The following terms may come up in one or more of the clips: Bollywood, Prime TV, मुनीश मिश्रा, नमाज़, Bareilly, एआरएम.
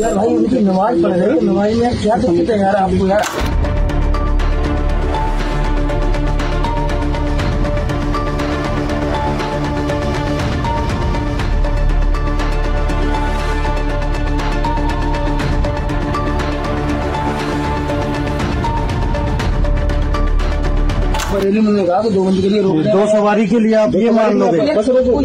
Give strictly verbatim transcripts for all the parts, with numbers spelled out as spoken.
यार भाई उनकी नमाज पढ़ रहे हैं, नमाज में क्या दिक्कत है यार आपको यार। बरेली में कहा दो बंद के लिए रोक, दो सवारी के लिए आप ये मान लो,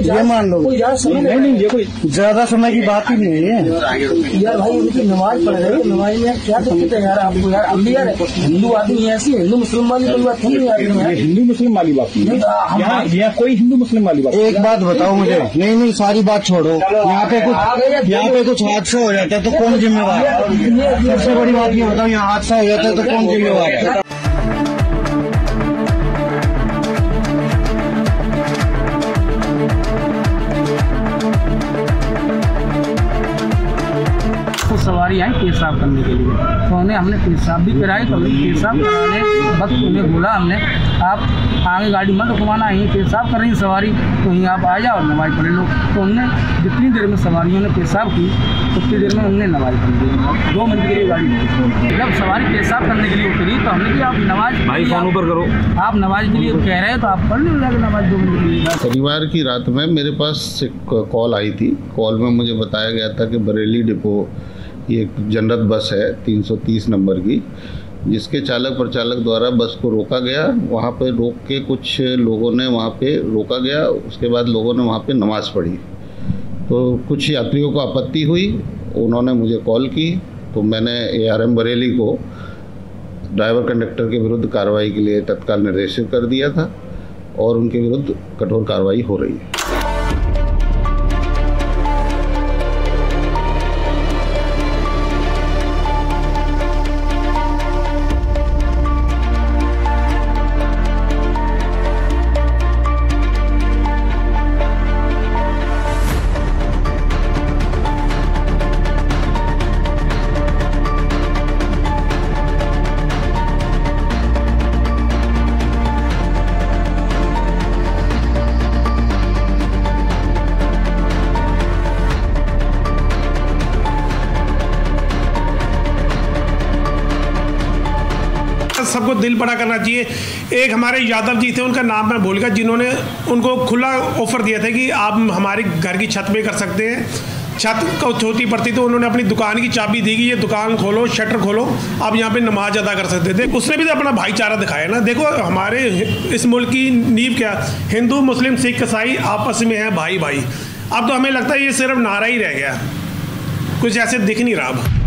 ये मान लो नहीं नहीं ये कोई ज्यादा समय की बात ही नहीं है यार भाई उनकी नमाज पढ़ रहे हैं, नमाज में क्या दिक्कत है यार आपको यार। अब यार हिंदू आदमी ऐसी हिंदू मुस्लिम वाली कोई बात नहीं यार, हिंदू मुस्लिम वाली बात नहीं, यहाँ कोई हिंदू मुस्लिम वाली बात। एक बात बताओ मुझे, नहीं नहीं सारी बात छोड़ो, यहाँ पे कुछ यहाँ पे कुछ हादसा हो जाता है तो कौन जिम्मेवार है? सबसे बड़ी बात ये बताओ, यहाँ हादसा हो जाता है तो कौन जिम्मेवार है? सवारी आई पेशाब करने के लिए तो उन्हें हमने पेशाब भी कराई, तो पेशाब वक्त उन्हें बोला हमने आप आगे गाड़ी मत घुमाना, यहीं पेशाब कर रही सवारी तो यहीं आप आ जाओ और नमाज पढ़े लो। तो उनने जितनी देर में सवारियों ने पेशाब की उतनी देर में उनने नमाज पढ़ दी, दो मिनट के लिए गाड़ी। जब सवारी पेशाब करने के लिए उतरी तो हमने कहा आप नमाज भाई फोन पर करो, आप नमाज के लिए कह रहे हैं तो आप पढ़ लो जाकर नमाज दो मिनट के लिए। शनिवार की रात में मेरे पास एक कॉल आई थी, कॉल में मुझे बताया गया था कि बरेली डिपो ये एक जनरल बस है तीन सौ तीस नंबर की, जिसके चालक प्रचालक द्वारा बस को रोका गया। वहाँ पे रोक के कुछ लोगों ने वहाँ पे रोका गया, उसके बाद लोगों ने वहाँ पे नमाज पढ़ी, तो कुछ यात्रियों को आपत्ति हुई, उन्होंने मुझे कॉल की तो मैंने एआरएम बरेली को ड्राइवर कंडक्टर के विरुद्ध कार्रवाई के लिए तत्काल निर्देशित कर दिया था और उनके विरुद्ध कठोर कार्रवाई हो रही है। सबको दिल बड़ा करना चाहिए। एक हमारे यादव जी थे, उनका नाम मैं भूल गया, जिन्होंने उनको खुला ऑफर दिया था कि आप हमारे घर की छत पे कर सकते हैं, छत को छोटी पड़ती तो उन्होंने अपनी दुकान की चाबी दी कि ये दुकान खोलो, शटर खोलो, आप यहाँ पे नमाज अदा कर सकते थे। उसने भी तो अपना भाईचारा दिखाया ना। देखो हमारे इस मुल्क की नींव क्या, हिंदू मुस्लिम सिख ईसाई आपस में हैं भाई भाई। अब तो हमें लगता है ये सिर्फ नारा ही रह गया, कुछ ऐसे दिख नहीं रहा।